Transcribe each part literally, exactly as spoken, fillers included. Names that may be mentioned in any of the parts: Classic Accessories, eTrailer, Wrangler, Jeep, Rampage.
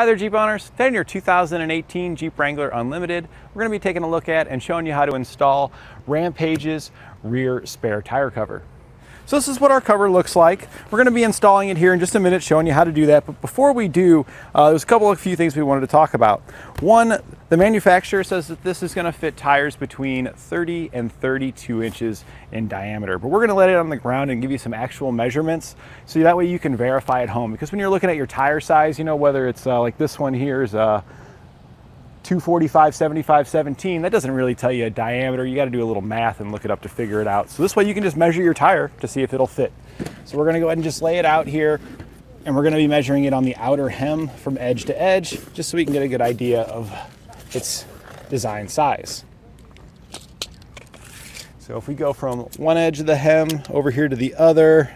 Hi there, Jeep owners. Today in your two thousand eighteen Jeep Wrangler Unlimited, we're going to be taking a look at and showing you how to install Rampage's rear spare tire cover. So this is what our cover looks like. We're going to be installing it here in just a minute, showing you how to do that. But before we do, uh, there's a couple of few things we wanted to talk about. One, the manufacturer says that this is going to fit tires between thirty and thirty-two inches in diameter, but we're going to let it on the ground and give you some actual measurements so that way you can verify at home. Because when you're looking at your tire size, you know, whether it's uh, like this one here is uh, two forty-five, seventy-five, seventeen, that doesn't really tell you a diameter. You got to do a little math and look it up to figure it out. So this way you can just measure your tire to see if it'll fit. So we're going to go ahead and just lay it out here, and we're going to be measuring it on the outer hem from edge to edge just so we can get a good idea of its design size. So if we go from one edge of the hem over here to the other,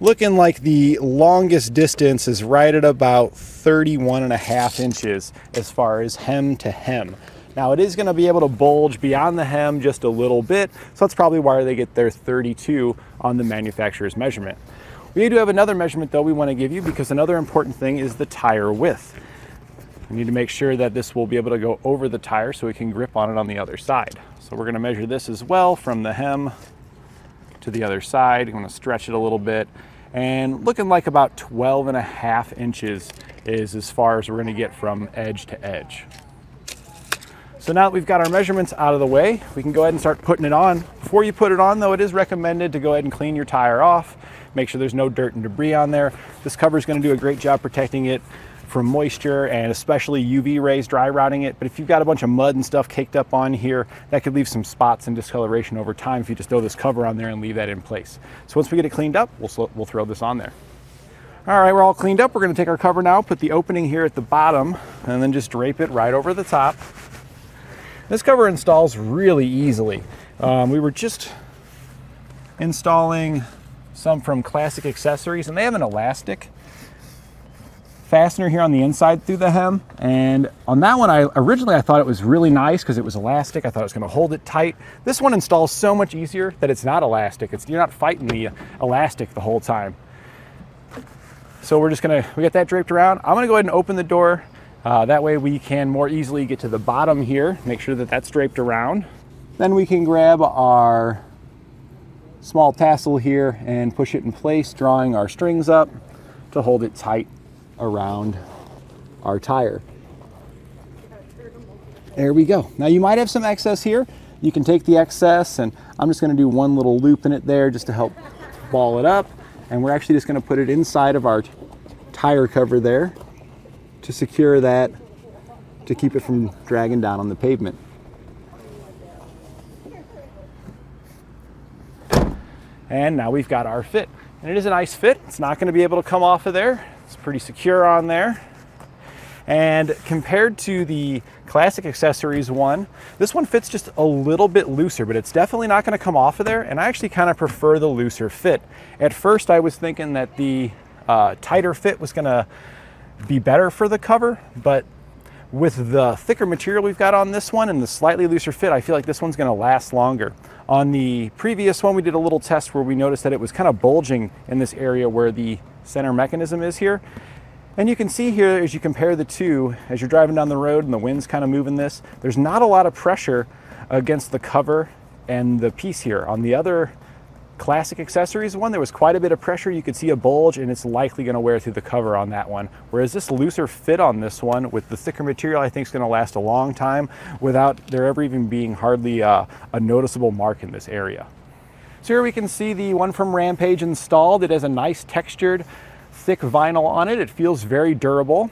looking like the longest distance is right at about thirty-one and a half inches as far as hem to hem. Now it is going to be able to bulge beyond the hem just a little bit, so that's probably why they get their thirty-two on the manufacturer's measurement. We do have another measurement though we want to give you, because another important thing is the tire width. We need to make sure that this will be able to go over the tire so we can grip on it on the other side. So we're going to measure this as well from the hem to the other side. I'm going to stretch it a little bit, and looking like about twelve and a half inches is as far as we're going to get from edge to edge. So now that we've got our measurements out of the way, we can go ahead and start putting it on. Before you put it on though, it is recommended to go ahead and clean your tire off. Make sure there's no dirt and debris on there. This cover is going to do a great job protecting it from moisture and especially U V rays dry rotting it. But if you've got a bunch of mud and stuff caked up on here, that could leave some spots and discoloration over time if you just throw this cover on there and leave that in place. So once we get it cleaned up, we'll, we'll throw this on there. All right, we're all cleaned up. We're going to take our cover now, put the opening here at the bottom, and then just drape it right over the top. This cover installs really easily. Um, we were just installing some from Classic Accessories, and they have an elastic fastener here on the inside through the hem, and on that one I originally I thought it was really nice because it was elastic. I thought it was going to hold it tight. This one installs so much easier that it's not elastic. It's, you're not fighting the elastic the whole time. So we're just gonna we got that draped around. I'm gonna go ahead and open the door, uh, that way we can more easily get to the bottom here. Make sure that that's draped around, then we can grab our small tassel here and push it in place, drawing our strings up to hold it tight around our tire. There we go. Now you might have some excess here. You can take the excess, and I'm just going to do one little loop in it there just to help ball it up, and we're actually just going to put it inside of our tire cover there to secure that, to keep it from dragging down on the pavement. And now we've got our fit, and it is a nice fit. It's not going to be able to come off of there. It's pretty secure on there. And compared to the Classic Accessories one, this one fits just a little bit looser, but it's definitely not going to come off of there, and I actually kind of prefer the looser fit. At first I was thinking that the uh, tighter fit was going to be better for the cover, but with the thicker material we've got on this one and the slightly looser fit, I feel like this one's going to last longer. On the previous one we did a little test where we noticed that it was kind of bulging in this area where the center mechanism is here, and you can see here as you compare the two, as you're driving down the road and the wind's kind of moving this, there's not a lot of pressure against the cover and the piece here. On the other Classic Accessories one, there was quite a bit of pressure. You could see a bulge, and it's likely going to wear through the cover on that one, whereas this looser fit on this one with the thicker material I think is going to last a long time without there ever even being hardly uh, a noticeable mark in this area. So here we can see the one from Rampage installed. It has a nice textured, thick vinyl on it. It feels very durable.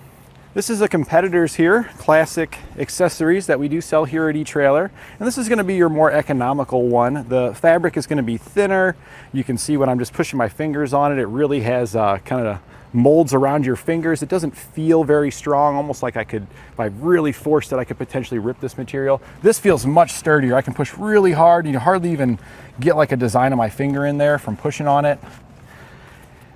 This is a competitor's here, Classic Accessories, that we do sell here at eTrailer. And this is going to be your more economical one. The fabric is going to be thinner. You can see when I'm just pushing my fingers on it, it really has uh, kind of molds around your fingers. It doesn't feel very strong, almost like I could, if I really forced it, I could potentially rip this material. This feels much sturdier. I can push really hard, and you hardly even get like a design of my finger in there from pushing on it.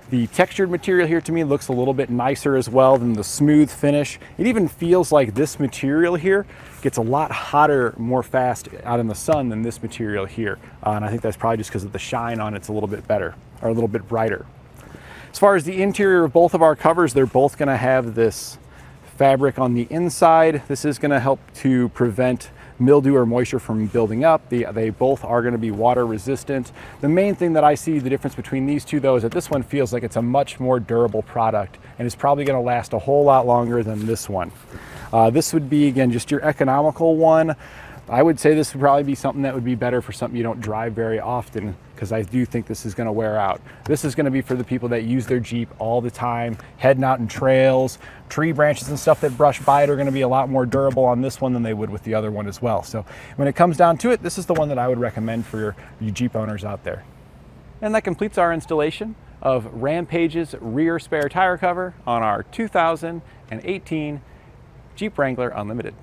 The textured material here to me looks a little bit nicer as well than the smooth finish. It even feels like this material here gets a lot hotter more fast out in the sun than this material here, uh, and I think that's probably just because of the shine on it's a little bit better, or a little bit brighter. As far as the interior of both of our covers, they're both going to have this fabric on the inside. This is going to help to prevent mildew or moisture from building up. The, they both are going to be water resistant. The main thing that I see the difference between these two though is that this one feels like it's a much more durable product and it's probably going to last a whole lot longer than this one. Uh, this would be, again, just your economical one. I would say this would probably be something that would be better for something you don't drive very often, because I do think this is going to wear out. This is going to be for the people that use their Jeep all the time, heading out in trails. Tree branches and stuff that brush by it are going to be a lot more durable on this one than they would with the other one as well. So when it comes down to it, this is the one that I would recommend for your, your Jeep owners out there. And that completes our installation of Rampage's rear spare tire cover on our two thousand eighteen Jeep Wrangler Unlimited.